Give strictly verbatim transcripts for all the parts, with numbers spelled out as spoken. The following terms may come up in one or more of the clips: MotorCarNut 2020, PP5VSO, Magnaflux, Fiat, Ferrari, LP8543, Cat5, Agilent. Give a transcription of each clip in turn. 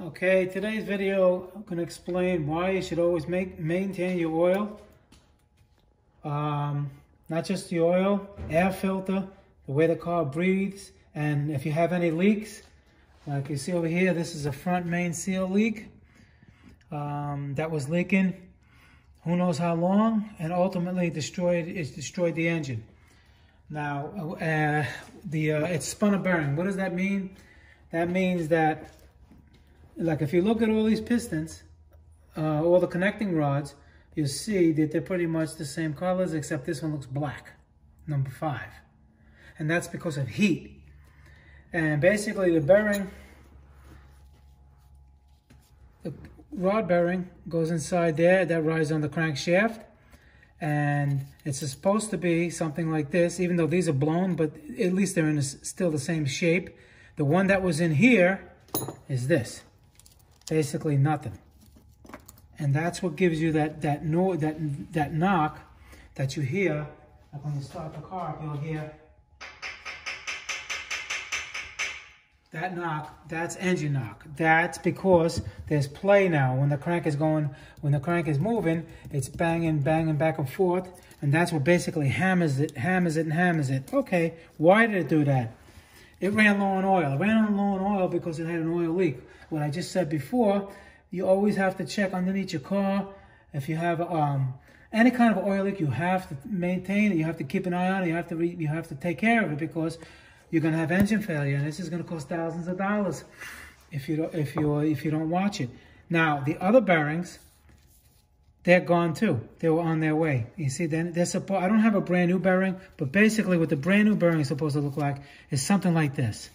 Okay, today's video I'm going to explain why you should always make maintain your oil, um, not just the oil, air filter, the way the car breathes, and if you have any leaks. Like you see over here, this is a front main seal leak um, that was leaking who knows how long, and ultimately destroyed it's destroyed the engine. Now uh, the uh, it's spun a bearing. What does that mean? That means that, like, if you look at all these pistons, uh, all the connecting rods, you'll see that they're pretty much the same colors, except this one looks black, number five. And that's because of heat. And basically the bearing, the rod bearing goes inside there, that rides on the crankshaft. And it's supposed to be something like this, even though these are blown, but at least they're in a, still the same shape. The one that was in here is this. Basically nothing, and that's what gives you that that no that that knock that you hear. Like when you start the car, you'll hear that knock. That's engine knock. That's because there's play now. When the crank is going, when the crank is moving, it's banging, banging back and forth, and that's what basically hammers it, hammers it, and hammers it. Okay, why did it do that? It ran low on oil. It ran low on oil because it had an oil leak. What I just said before, you always have to check underneath your car. If you have um, any kind of oil leak, you have to maintain it. You have to keep an eye on it. You have to, re you have to take care of it, because you're going to have engine failure, and this is going to cost thousands of dollars if you don't, if you if you don't watch it. Now the other bearings, they're gone too. They were on their way. You see, then they're supposed. I don't have a brand new bearing, but basically what the brand new bearing is supposed to look like is something like this,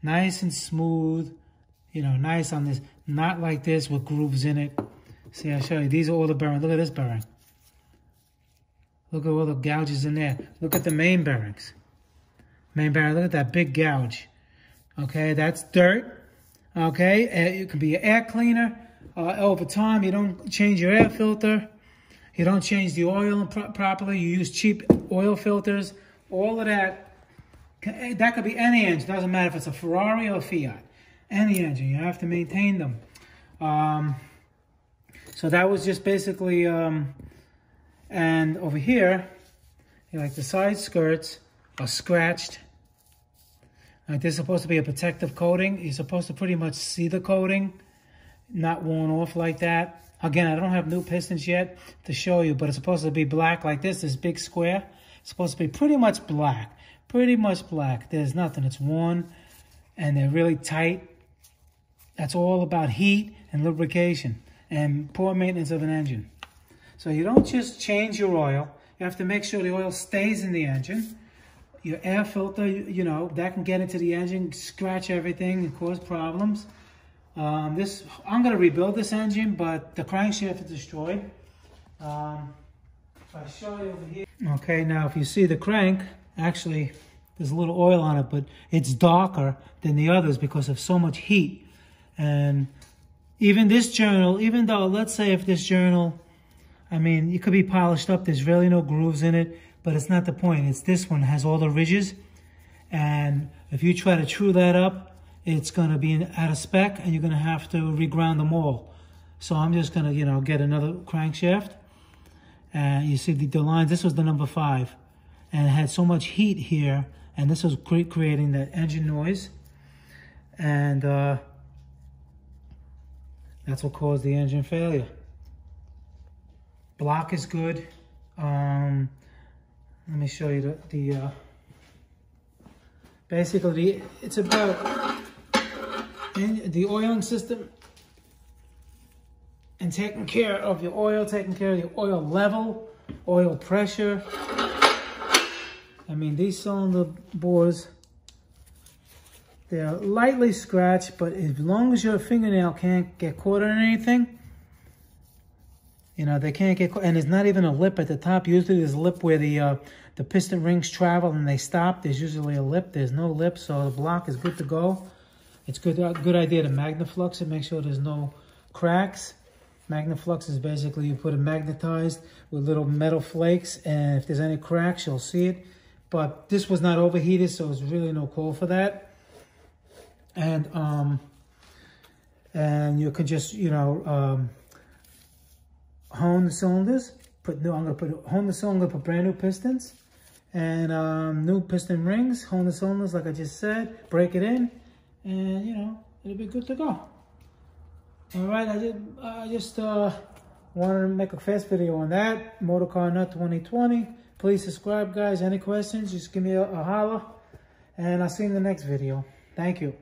nice and smooth. You know, nice on this, not like this with grooves in it. See, I'll show you. These are all the bearings. Look at this bearing. Look at all the gouges in there. Look at the main bearings. Main bearing, look at that big gouge. Okay, that's dirt. Okay, it could be an air cleaner. Uh, over time, you don't change your air filter. You don't change the oil pro properly. You use cheap oil filters. All of that, that could be any engine. Doesn't matter if it's a Ferrari or a Fiat. Any engine, you have to maintain them. Um, so that was just basically, um, and over here, you know, like the side skirts are scratched. Like, there's supposed to be a protective coating. You're supposed to pretty much see the coating, not worn off like that. Again, I don't have new pistons yet to show you, but it's supposed to be black like this, this big square. It's supposed to be pretty much black, pretty much black. There's nothing, it's worn, and they're really tight. That's all about heat and lubrication and poor maintenance of an engine. So you don't just change your oil. You have to make sure the oil stays in the engine. Your air filter, you, you know, that can get into the engine, scratch everything, and cause problems. Um, this, I'm going to rebuild this engine, but the crankshaft is destroyed. Um, if I show you over here. Okay, now if you see the crank, actually, there's a little oil on it, but it's darker than the others because of so much heat. And even this journal, even though, let's say if this journal, I mean, it could be polished up. There's really no grooves in it, but it's not the point. It's this one has all the ridges. And if you try to true that up, it's going to be out of spec, and you're going to have to reground them all. So I'm just going to, you know, get another crankshaft. And you see the, the lines. This was the number five. And it had so much heat here. And this was creating that engine noise. And uh, that's what caused the engine failure. Block is good. Um, let me show you the... the uh, basically, it's about in the oiling system and taking care of your oil, taking care of your oil level, oil pressure. I mean, these cylinder bores, they're lightly scratched, but as long as your fingernail can't get caught on anything, you know, they can't get caught. And there's not even a lip at the top. Usually there's a lip where the, uh, the piston rings travel and they stop. There's usually a lip. There's no lip, so the block is good to go. It's good, uh, good idea to magnaflux it, make sure there's no cracks. Magnaflux is basically you put it magnetized with little metal flakes, and if there's any cracks, you'll see it. But this was not overheated, so there's really no call for that. And um, and you can just, you know, um, hone the cylinders. Put new, I'm gonna put hone the cylinder, put brand new pistons, and um, new piston rings. Hone the cylinders, like I just said. Break it in, and you know, it'll be good to go. All right, I just, I just uh, wanted to make a fast video on that. MotorCarNut twenty twenty. Please subscribe, guys. Any questions, just give me a, a holler. And I'll see you in the next video. Thank you.